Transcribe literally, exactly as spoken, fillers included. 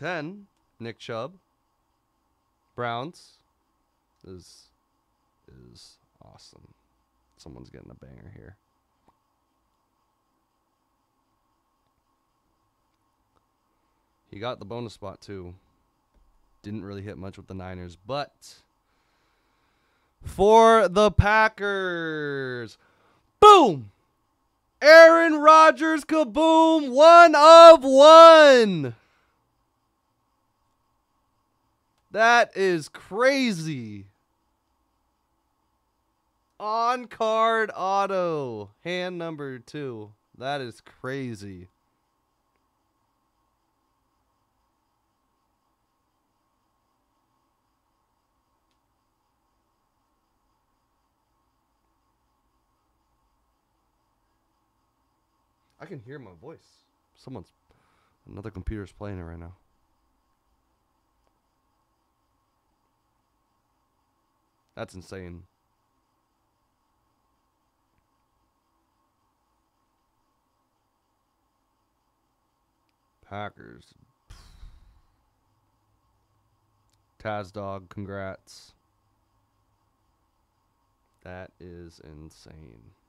ten, Nick Chubb. Browns is is awesome. Someone's getting a banger here. He got the bonus spot too. Didn't really hit much with the Niners, but for the Packers, boom! Aaron Rodgers, kaboom! One of one! That is crazy. On card auto, hand number two. That is crazy. I can hear my voice. Someone's, another computer's playing it right now. That's insane. Packers. Taz Dog, congrats. That is insane.